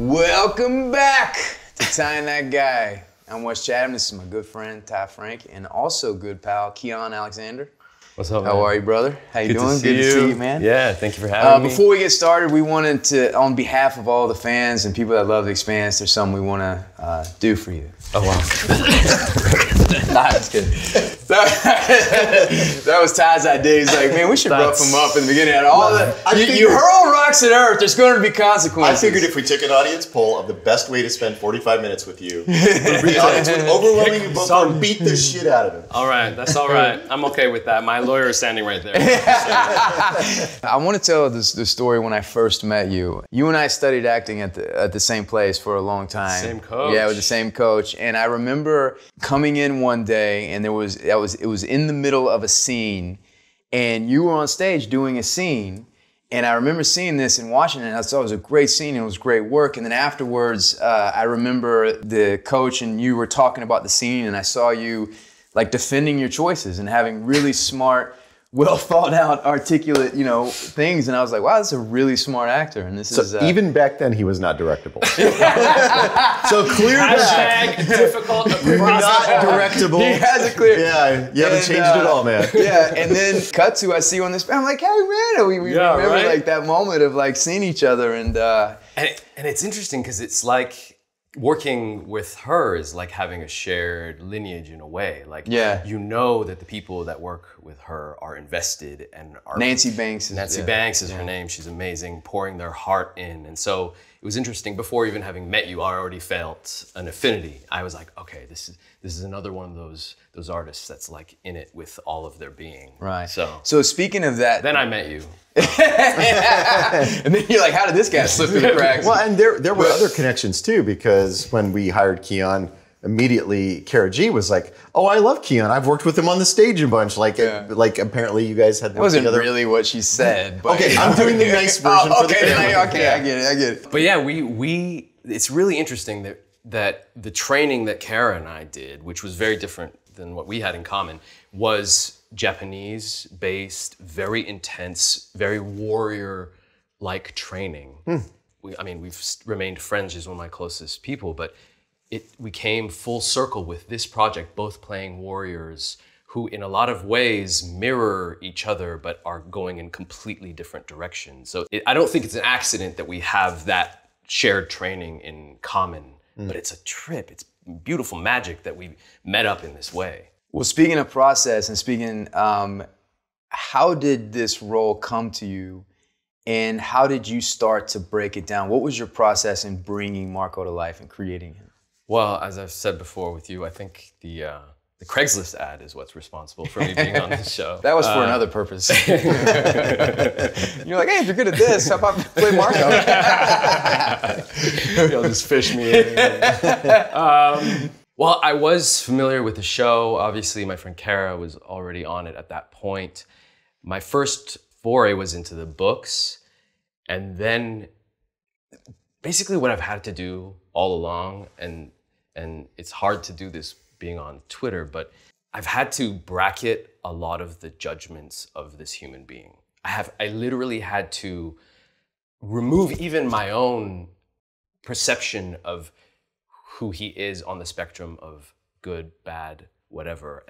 Welcome back to Ty & That Guy. I'm Wes Chatham. This is my good friend, Ty Franck, and also good pal, Keon Alexander. What's up, man? How are you, brother? How you doing? Good to see you, man. Yeah, thank you for having me. Before we get started, we wanted to, on behalf of all the fans and people that love The Expanse, there's something we want to do for you. Oh, wow. Nah, just kidding. That was Ty's idea. He's like, man, we should rough him up in the beginning. And all you hurl rocks at Earth, there's going to be consequences. I figured if we took an audience poll of the best way to spend 45 minutes with you, the audience would overwhelmingly vote for and beat the shit out of him. All right, that's all right. I'm okay with that. My lawyer is standing right there. I want to tell the story when I first met you. You and I studied acting at the same place for a long time. Same coach. Yeah, with the same coach. And I remember coming in one day, and it was in the middle of a scene, and you were on stage doing a scene, and I remember seeing this in Washington, and I thought it was a great scene, and it was great work, and then afterwards, I remember the coach and you were talking about the scene, and I saw you like defending your choices and having really smart, well thought out, articulate, you know, things, and I was like, wow, this is a really smart actor, and this is even back then he was not directable. So clear that. Hashtag difficult. You're not directable. He has a clear. Yeah, you haven't changed it all, man. Yeah, and then cut to I see you on this. I'm like, hey man, we remember right? Like that moment of like seeing each other, and it's interesting because it's like, working with her is like having a shared lineage in a way. Like, yeah, you know that the people that work with her are invested and are. Nancy Banks is her name. She's amazing, pouring their heart in. And so it was interesting. Before even having met you, I already felt an affinity. I was like, okay, this is another one of those artists that's like in it with all of their being. Right. So speaking of that, then I met you. And then you're like, how did this guy slip through the cracks? Well, and there were other connections too, because when we hired Keon, immediately Kara G was like, oh, I love Keon. I've worked with him on the stage a bunch. Like, like apparently you guys had worked together. It wasn't really what she said. But okay, I'm doing the nice version okay, I get it. But yeah, it's really interesting that the training that Kara and I did, which was very different than what we had in common, was Japanese-based, very intense, very warrior-like training. Mm. We've remained friends. She's one of my closest people, but we came full circle with this project, both playing warriors who in a lot of ways mirror each other but are going in completely different directions. So I don't think it's an accident that we have that shared training in common, but it's a trip. It's beautiful magic that we met up in this way. Well, speaking of process and speaking, how did this role come to you and how did you start to break it down? What was your process in bringing Marco to life and creating him? Well, as I've said before with you, I think the Craigslist ad is what's responsible for me being on this show. That was for another purpose. You're like, hey, if you're good at this, how about play Marco? You'll just fish me in. Well, I was familiar with the show. Obviously, my friend Kara was already on it at that point. My first foray was into the books. And then basically what I've had to do all along, and it's hard to do this being on Twitter, but I've had to bracket a lot of the judgments of this human being. I literally had to remove even my own perception of who he is on the spectrum of good, bad, whatever,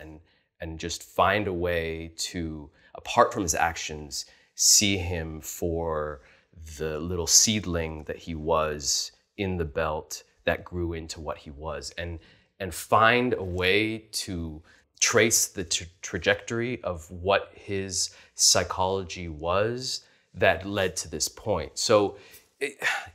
and just find a way to, apart from his actions, see him for the little seedling that he was in the belt that grew into what he was, and find a way to trace the trajectory of what his psychology was that led to this point. So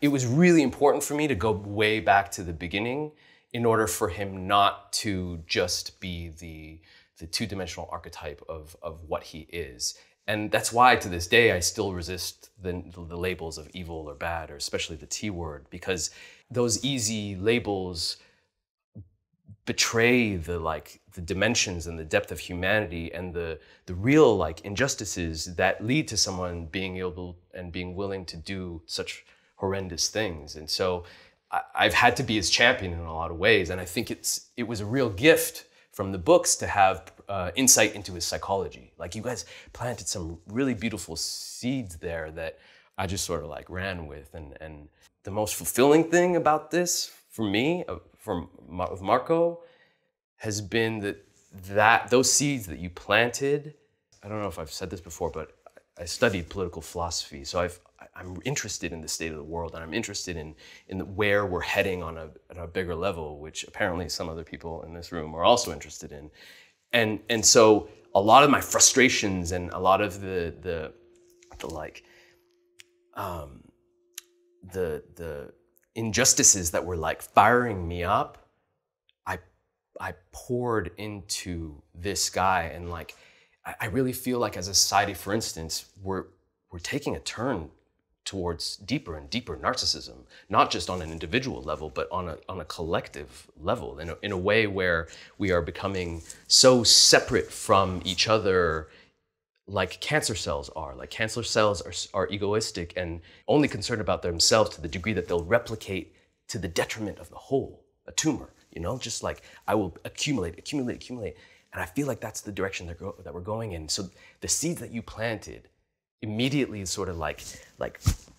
it was really important for me to go way back to the beginning in order for him not to just be the two-dimensional archetype of what he is. And that's why to this day I still resist the labels of evil or bad, or especially the T word, because those easy labels betray the dimensions and the depth of humanity and the real injustices that lead to someone being able and being willing to do such horrendous things. And so I've had to be his champion in a lot of ways, and I think it was a real gift from the books to have insight into his psychology. Like, you guys planted some really beautiful seeds there that I just sort of like ran with. And the most fulfilling thing about this for me, with Marco, has been that those seeds that you planted. I don't know if I've said this before, but I studied political philosophy, so I'm interested in the state of the world, and I'm interested in where we're heading on a bigger level, which apparently some other people in this room are also interested in. And so a lot of my frustrations and a lot of the injustices that were like firing me up, I poured into this guy. And like, I really feel like as a society, for instance, we're taking a turn towards deeper and deeper narcissism, not just on an individual level, but on a collective level, in a way where we are becoming so separate from each other, like cancer cells are. Like cancer cells are egoistic and only concerned about themselves to the degree that they'll replicate to the detriment of the whole, a tumor, you know? Just like, I will accumulate. And I feel like that's the direction that we're going in. So the seeds that you planted immediately sort of like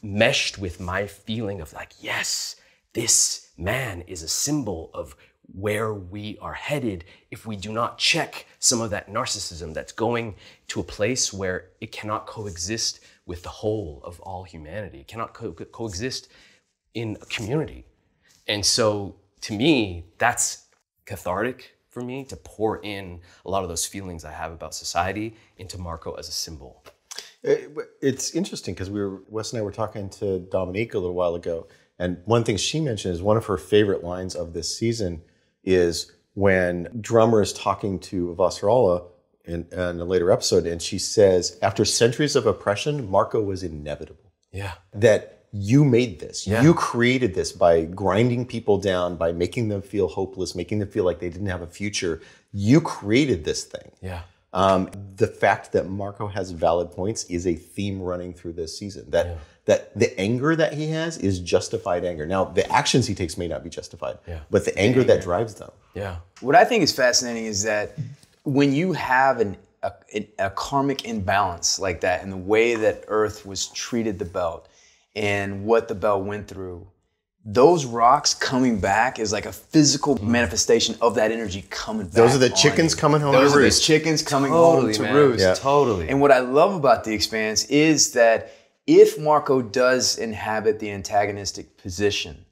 meshed with my feeling of like, yes, this man is a symbol of where we are headed if we do not check some of that narcissism that's going to a place where it cannot coexist with the whole of all humanity. It cannot coexist in a community. And so to me, that's cathartic for me, to pour in a lot of those feelings I have about society into Marco as a symbol. It's interesting because Wes and I were talking to Dominique a little while ago, and one thing she mentioned is one of her favorite lines of this season is when Drummer is talking to Vasarala in a later episode, and she says, after centuries of oppression, Marco was inevitable. Yeah. That you made this. Yeah. You created this by grinding people down, by making them feel hopeless, making them feel like they didn't have a future. You created this thing. Yeah. The fact that Marco has valid points is a theme running through this season. That the anger that he has is justified anger. Now, the actions he takes may not be justified, but the anger that drives them. Yeah. What I think is fascinating is that when you have a karmic imbalance like that, and the way that Earth was treated the belt and what the belt went through, those rocks coming back is like a physical manifestation of that energy coming back. Those are the chickens coming home to roost. Those are the chickens coming home to roost. Yeah. Totally. And what I love about The Expanse is that if Marco does inhabit the antagonistic position,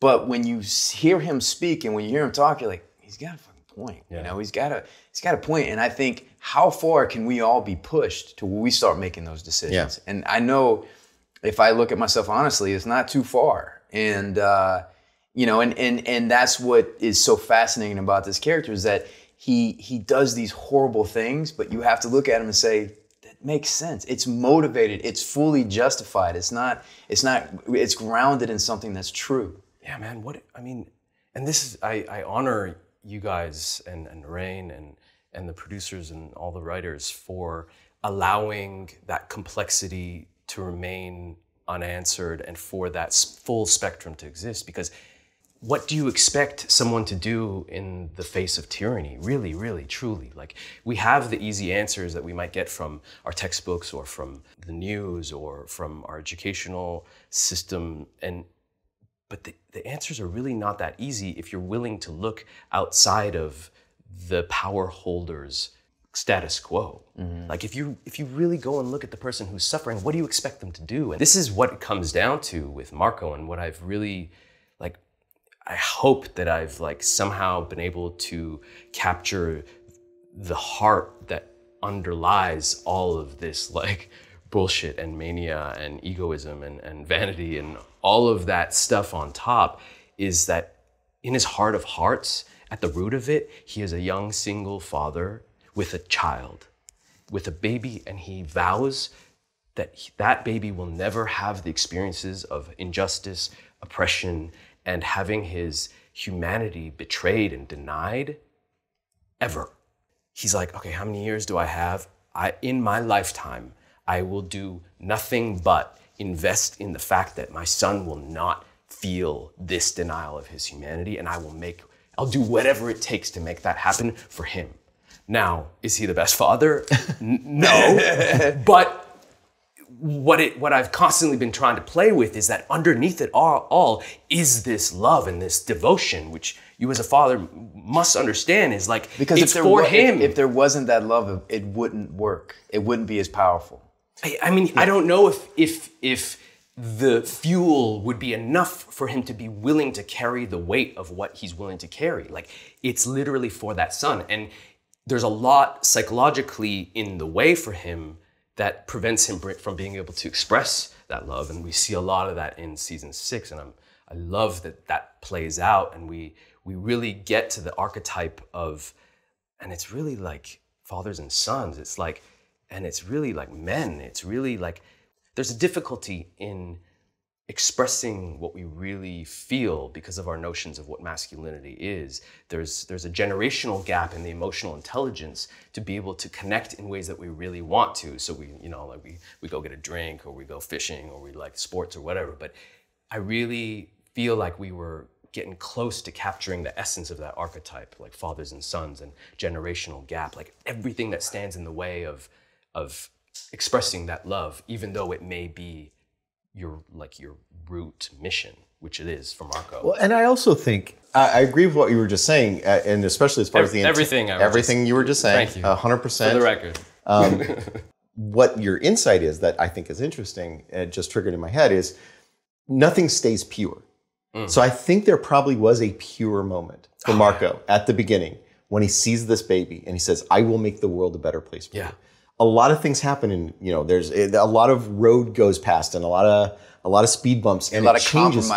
but when you hear him speak and when you hear him talk, you're like, he's got a fucking point. Yeah. You know, he's got a point. And I think, how far can we all be pushed to where we start making those decisions? Yeah. And I know, if I look at myself honestly, it's not too far. And, you know, and that's what is so fascinating about this character, is that he does these horrible things, but you have to look at him and say, that makes sense. It's motivated. It's fully justified. It's grounded in something that's true. Yeah, man. What, I mean, and this is, I honor you guys and Rain and the producers and all the writers for allowing that complexity to remain unanswered and for that full spectrum to exist, because what do you expect someone to do in the face of tyranny? Really, really, truly. Like, we have the easy answers that we might get from our textbooks or from the news or from our educational system, but the answers are really not that easy if you're willing to look outside of the power holders' status quo. Mm-hmm. Like, if you really go and look at the person who's suffering, what do you expect them to do? And this is what it comes down to with Marco, and what I've really, like, I hope that I've like somehow been able to capture the heart that underlies all of this like bullshit and mania and egoism and vanity and all of that stuff on top, is that in his heart of hearts, at the root of it, he is a young single father with a child, with a baby, and he vows that that baby will never have the experiences of injustice, oppression, and having his humanity betrayed and denied ever. He's like, okay, how many years do I have? In my lifetime, I will do nothing but invest in the fact that my son will not feel this denial of his humanity, and I'll do whatever it takes to make that happen for him. Now, is he the best father? No, but what I've constantly been trying to play with is that underneath it all is this love and this devotion, which you as a father must understand is like, because it's for him. If there wasn't that love, it wouldn't work. It wouldn't be as powerful. I mean, yeah. I don't know if the fuel would be enough for him to be willing to carry the weight of what he's willing to carry. Like, it's literally for that son. And there's a lot psychologically in the way for him that prevents him from being able to express that love. And we see a lot of that in season 6. And I love that that plays out. And we really get to the archetype of, and it's really like fathers and sons. It's like, and it's really like men. It's really like, there's a difficulty in expressing what we really feel because of our notions of what masculinity is. There's a generational gap in the emotional intelligence to be able to connect in ways that we really want to. So we, you know, like we go get a drink, or we go fishing, or we like sports or whatever. But I really feel like we were getting close to capturing the essence of that archetype, like fathers and sons and generational gap, like everything that stands in the way of expressing that love, even though it may be your root mission, which it is for Marco. Well, and I also think I agree with what you were just saying, and especially as far as the everything you were just saying. Thank you. 100%. For the record, what your insight is that I think is interesting, and just triggered in my head, is nothing stays pure. Mm. So I think there probably was a pure moment for Marco at the beginning when he sees this baby and he says, "I will make the world a better place for you." A lot of things happen, and you know, there's a lot of road goes past, and a lot of speed bumps, and a lot of changes,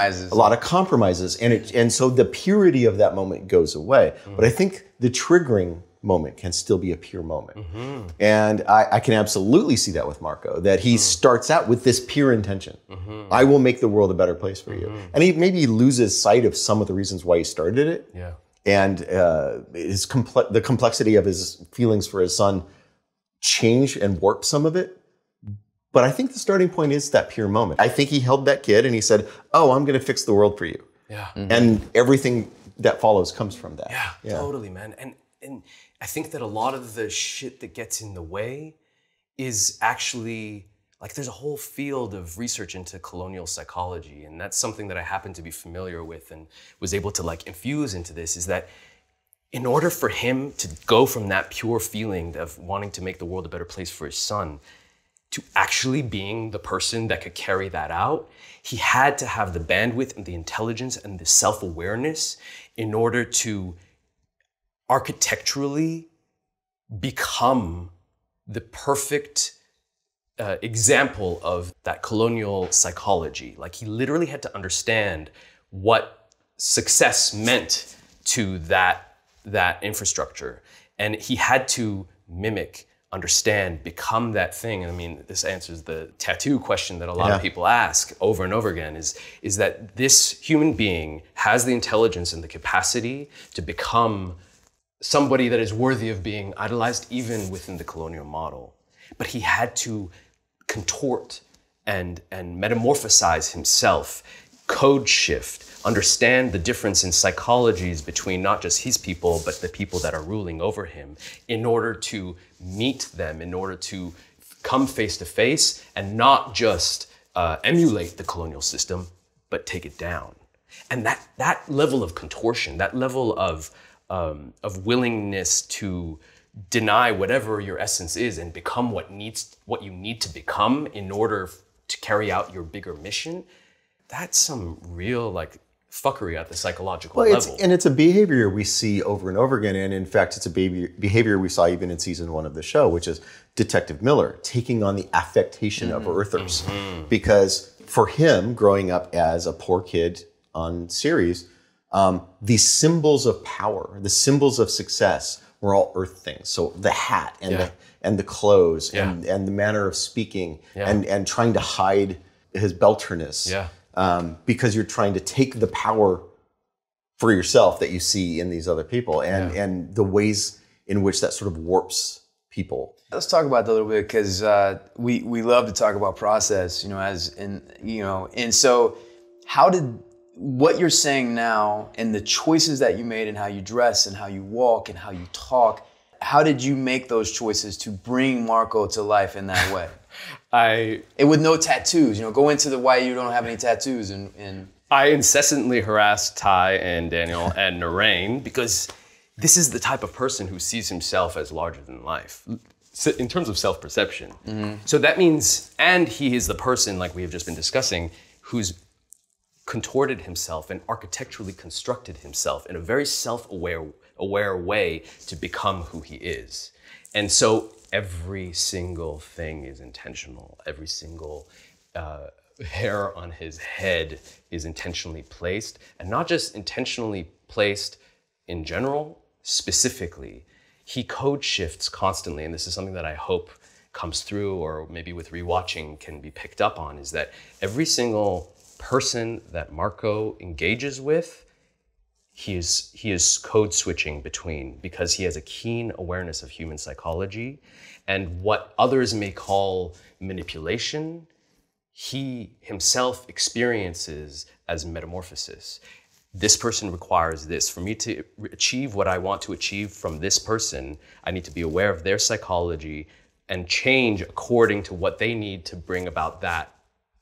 compromises, and so the purity of that moment goes away. Mm. But I think the triggering moment can still be a pure moment, mm-hmm. and I can absolutely see that with Marco, that he mm. starts out with this pure intention: mm-hmm. I will make the world a better place for mm-hmm. you. And he maybe loses sight of some of the reasons why he started it, and the complexity of his feelings for his son change and warp some of it. But I think the starting point is that pure moment. I think he held that kid and he said, "Oh, I'm going to fix the world for you." Yeah. Mm-hmm. And everything that follows comes from that. Yeah, yeah, totally, man. And I think that a lot of the shit that gets in the way is actually, like, there's a whole field of research into colonial psychology, and that's something that I happen to be familiar with and was able to like infuse into this, is that in order for him to go from that pure feeling of wanting to make the world a better place for his son to actually being the person that could carry that out, he had to have the bandwidth and the intelligence and the self-awareness in order to architecturally become the perfect example of that colonial psychology. Like, he literally had to understand what success meant to that infrastructure. And he had to mimic, understand, become that thing. And I mean, this answers the tattoo question that a lot of people ask over and over again, is that this human being has the intelligence and the capacity to become somebody that is worthy of being idolized, even within the colonial model. But he had to contort and metamorphosize himself, code shift, understand the difference in psychologies between not just his people, but the people that are ruling over him, in order to meet them, in order to come face to face and not just emulate the colonial system, but take it down. And that level of contortion, that level of willingness to deny whatever your essence is and become what you need to become in order to carry out your bigger mission, that's some real like fuckery at the psychological level. And it's a behavior we see over and over again. And in fact, it's a behavior we saw even in season 1 of the show, which is Detective Miller taking on the affectation mm-hmm. of Earthers. Mm-hmm. Because for him, growing up as a poor kid on Ceres, the symbols of power, the symbols of success were all Earth things. So the hat and the clothes and the manner of speaking and trying to hide his belterness. Yeah. Because you're trying to take the power for yourself that you see in these other people, and the ways in which that sort of warps people. Let's talk about that a little bit, because we love to talk about process, you know, and so how did what you're saying now and the choices that you made and how you dress and how you walk and how you talk, how did you make those choices to bring Marco to life in that way? And with no tattoos, you know, go into the why you don't have any tattoos. And I incessantly harassed Ty and Daniel and Narain because this is the type of person who sees himself as larger than life, in terms of self-perception. Mm-hmm. So that means, and he is the person, like we have just been discussing, who's contorted himself and architecturally constructed himself in a very self-aware way to become who he is. And so every single thing is intentional. Every single hair on his head is intentionally placed, and not just intentionally placed in general, specifically. He code shifts constantly, and this is something that I hope comes through, or maybe with rewatching can be picked up on, is that every single person that Marco engages with, he is code switching between, because he has a keen awareness of human psychology, and what others may call manipulation, he himself experiences as metamorphosis. This person requires this. For me to achieve what I want to achieve from this person, I need to be aware of their psychology and change according to what they need to bring about that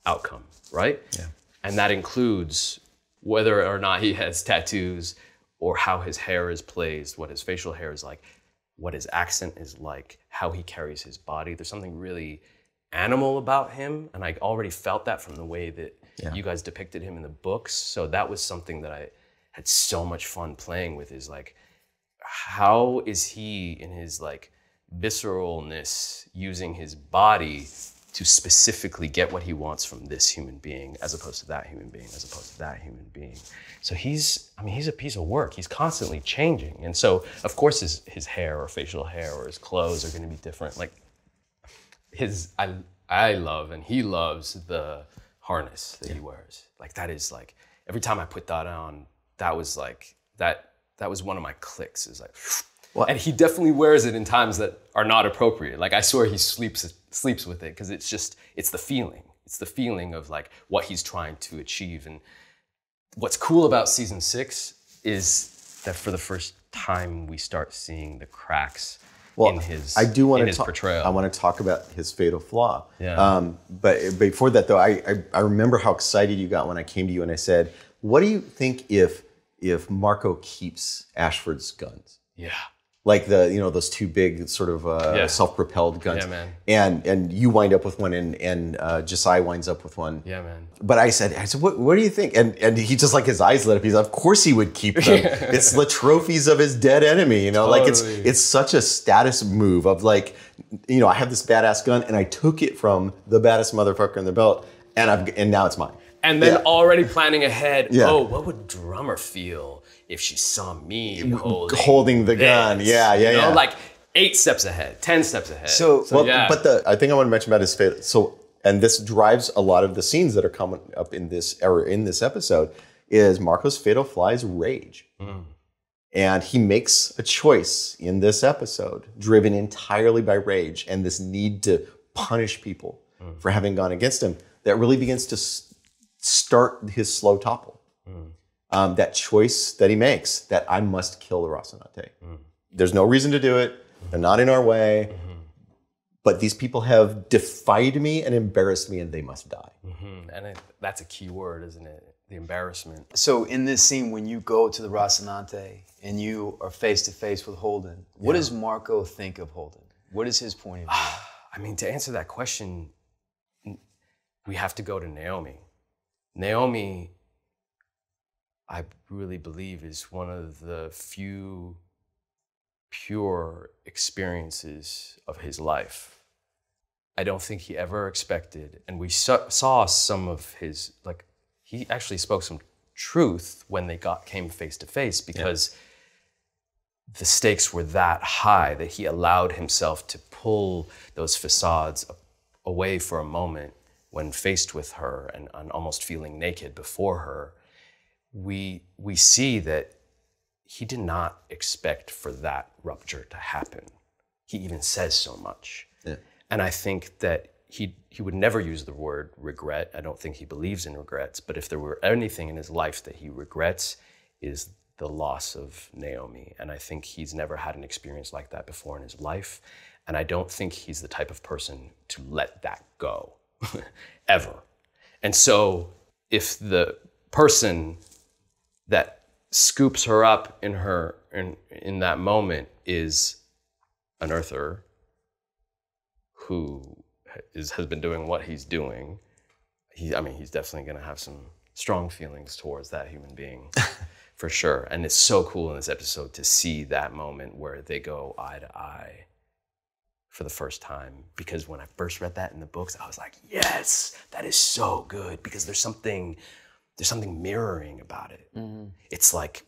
outcome, right? Yeah. And that includes whether or not he has tattoos, or how his hair is placed, what his facial hair is like, what his accent is like, how he carries his body. There's something really animal about him, and I already felt that from the way that you guys depicted him in the books. So that was something that I had so much fun playing with, is like, how is he in his like visceralness using his body to specifically get what he wants from this human being, as opposed to that human being, as opposed to that human being. So he's a piece of work. He's constantly changing. And so of course his hair or facial hair or his clothes are gonna be different. Like I love, and he loves, the harness that he wears. Like that is like, every time I put that on, that was like, that was one of my clicks, is like, well, and he definitely wears it in times that are not appropriate. Like I swear he sleeps with it, because it's just, it's the feeling. It's the feeling of like what he's trying to achieve. And what's cool about season 6 is that for the first time we start seeing the cracks in his, I do want to portrayal. I want to talk about his fatal flaw. Yeah. But before that though, I remember how excited you got when I came to you and I said, what do you think if Marco keeps Ashford's guns? Yeah. Like the, you know, those two big sort of self-propelled guns. Yeah, man. And you wind up with one, and Josiah winds up with one. Yeah, man. But I said, what do you think? And he just, like, his eyes lit up. He's like, of course he would keep them. It's the trophies of his dead enemy, you know? Totally. Like it's such a status move of like, you know, I have this badass gun and I took it from the baddest motherfucker in the belt, and now it's mine. And then already planning ahead, oh, what would Drummer feel if she saw me holding the gun? You know, like 8 steps ahead, 10 steps ahead. But I think I want to mention about his fate. So, and this drives a lot of the scenes that are coming up in this era, in this episode, is Marco's fatal fly's rage. Mm. And he makes a choice in this episode, driven entirely by rage and this need to punish people for having gone against him, that really begins to start his slow topple. Mm. That choice that he makes, that I must kill the Rocinante. Mm. There's no reason to do it. They're not in our way. Mm-hmm. But these people have defied me and embarrassed me, and they must die. Mm-hmm. And that's a key word, isn't it? The embarrassment. So in this scene, when you go to the Rocinante and you are face to face with Holden, what does Marco think of Holden? What is his point of view? I mean, to answer that question, we have to go to Naomi. Naomi, I really believe, is one of the few pure experiences of his life. I don't think he ever expected, and we saw some of his, like, he actually spoke some truth when they came face to face, because the stakes were that high that he allowed himself to pull those facades away for a moment when faced with her and almost feeling naked before her. We see that he did not expect for that rupture to happen. He even says so much. Yeah. And I think that he would never use the word regret. I don't think he believes in regrets, but if there were anything in his life that he regrets, is the loss of Naomi. And I think he's never had an experience like that before in his life. And I don't think he's the type of person to let that go, ever. And so if the person that scoops her up in her in that moment is an earther who has been doing what he's doing, he's definitely gonna have some strong feelings towards that human being, for sure. And it's so cool in this episode to see that moment where they go eye to eye for the first time, because when I first read that in the books, I was like, yes, that is so good, because there's something mirroring about it. Mm-hmm. It's like,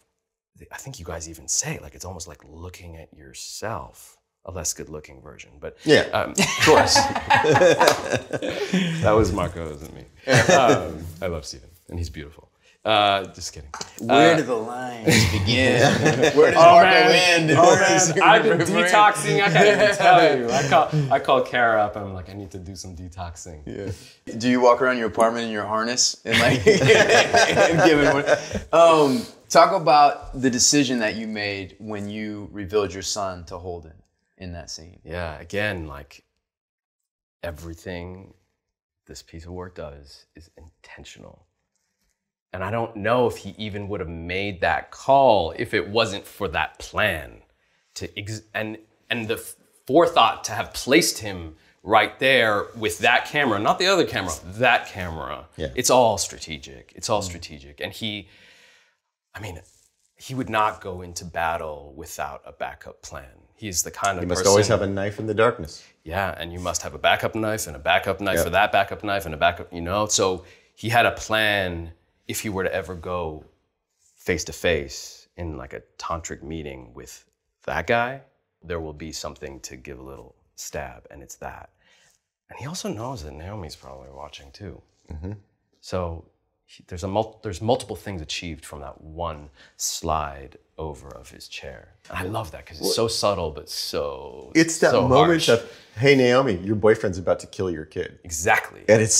I think you guys even say, like, it's almost like looking at yourself, a less good looking version, but yeah, of course. That was Marco, it wasn't me. I love Steven, and he's beautiful. Just kidding. Where do the lines begin? Where does Marco end? I've been detoxing. I can't even tell you. I call Kara up. I'm like, I need to do some detoxing. Yeah. Do you walk around your apartment in your harness and like giving one? Talk about the decision that you made when you revealed your son to Holden in that scene. Yeah. Again, like everything this piece of work does is intentional. And I don't know if he even would have made that call if it wasn't for that plan to and the forethought to have placed him right there with that camera, not the other camera, that camera. Yeah. It's all strategic. It's all strategic. And he would not go into battle without a backup plan. He's the kind of person. You must always have a knife in the darkness. Yeah, and you must have a backup knife and a backup knife for that backup knife and a backup, So he had a plan. If he were to ever go face to face in like a tantric meeting with that guy, there will be something to give a little stab, and it's that. And he also knows that Naomi's probably watching too. Mm-hmm. So there's multiple things achieved from that one slide over of his chair. And I love that because it's so subtle, but so it's that so moment harsh. Of, hey Naomi, your boyfriend's about to kill your kid. Exactly. And it's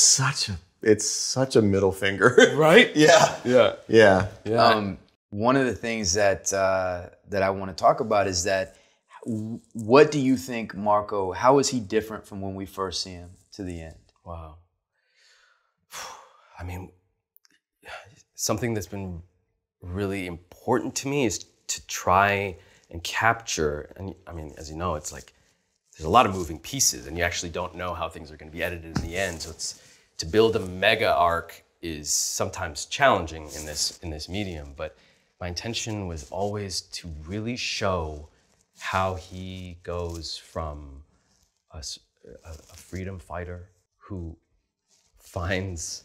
such a middle finger. Right? Yeah. Yeah. Yeah. Yeah. One of the things that that I want to talk about is that what do you think, Marco, how is he different from when we first see him to the end? Wow. I mean, something that's been really important to me is to try and capture, and I mean, as you know, it's like there's a lot of moving pieces and you actually don't know how things are going to be edited in the end, so it's to build a mega arc is sometimes challenging in this medium, but my intention was always to really show how he goes from a freedom fighter who finds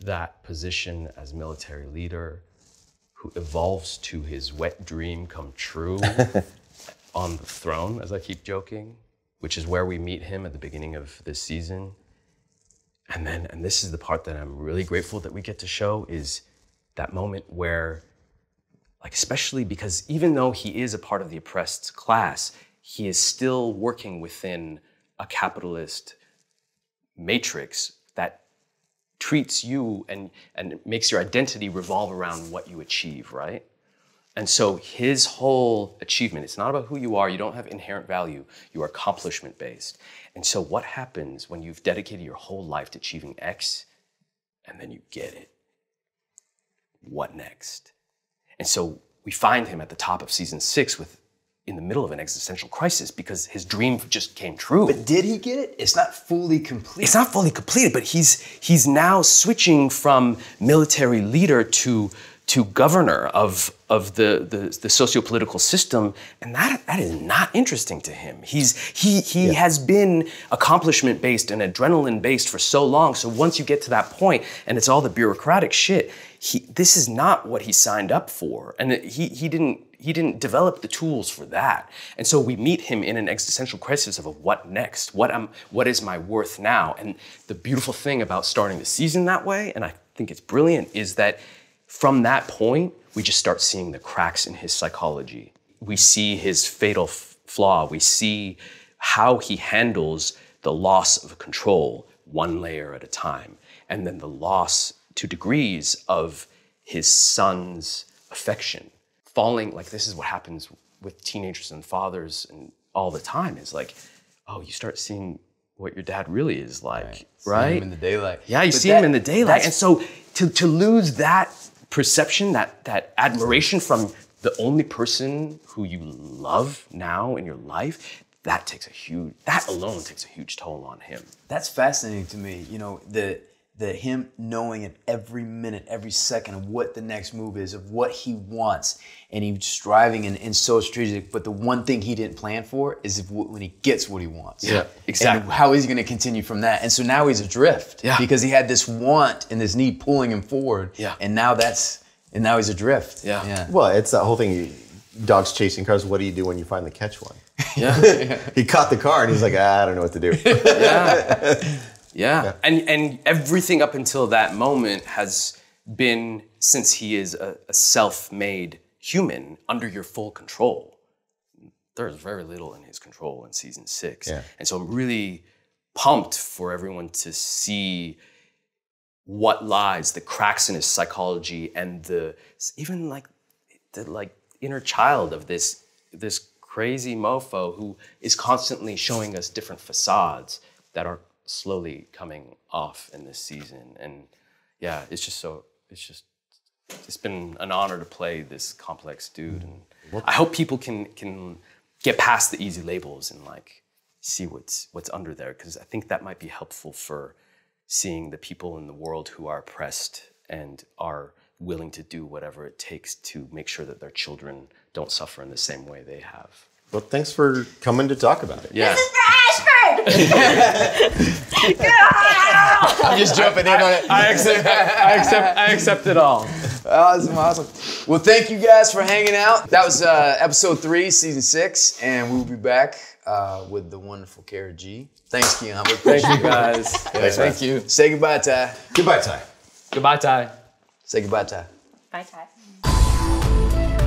that position as military leader, who evolves to his wet dream come true on the throne, as I keep joking, which is where we meet him at the beginning of this season. And this is the part that I'm really grateful that we get to show, is that moment where, like, especially because even though he is a part of the oppressed class, he is still working within a capitalist matrix that treats you and makes your identity revolve around what you achieve, right? And so his whole achievement, it's not about who you are. You don't have inherent value. You are accomplishment based. And so what happens when you've dedicated your whole life to achieving X and then you get it? What next? And so we find him at the top of season 6 in the middle of an existential crisis because his dream just came true. But did he get it? It's not fully complete. It's not fully completed, but he's now switching from military leader to governor of the socio-political system, and that is not interesting to him. He has been accomplishment-based and adrenaline-based for so long, so once you get to that point, and it's all the bureaucratic shit, this is not what he signed up for, and he didn't develop the tools for that. And so we meet him in an existential crisis of what next? What is my worth now? And the beautiful thing about starting the season that way, and I think it's brilliant, is that from that point, we just start seeing the cracks in his psychology. We see his fatal flaw. We see how he handles the loss of control one layer at a time, and then the loss to degrees of his son's affection. Falling, like this is what happens with teenagers and fathers and all the time, is like oh, you start seeing what your dad really is like, right? See him in the daylight. Yeah, you see him in the daylight. And so to lose that perception, that admiration from the only person who you love now in your life, that alone takes a huge toll on him. That's fascinating to me, you know, him knowing in every minute, every second of what the next move is, of what he wants, and he's striving and so strategic. But the one thing he didn't plan for is when he gets what he wants. Yeah, exactly. And how he's going to continue from that. And so now he's adrift because he had this want and this need pulling him forward. Yeah. And now he's adrift. Yeah. Well, it's that whole thing. Dogs chasing cars. What do you do when you finally catch one? Yeah. He caught the car and he's like, I don't know what to do. Yeah. Yeah. And everything up until that moment has been, since he is a self-made human, under your full control. There's very little in his control in season 6. Yeah. And so I'm really pumped for everyone to see what lies, the cracks in his psychology, and even like the inner child of this crazy mofo who is constantly showing us different facades that are slowly coming off in this season. And yeah, it's been an honor to play this complex dude. And I hope people can get past the easy labels and like see what's under there, because I think that might be helpful for seeing the people in the world who are oppressed and are willing to do whatever it takes to make sure that their children don't suffer in the same way they have. Well, thanks for coming to talk about it. Yeah. This is for Ashford! I'm just jumping in on it. I accept it all. Awesome, awesome. Well, thank you guys for hanging out. That was episode 3, season 6, and we'll be back with the wonderful Kara G. Thanks, Keon. Thank you, guys. Thanks, thank you. Say goodbye, Ty. Goodbye, Ty. Goodbye, Ty. Say goodbye, Ty. Bye, Ty.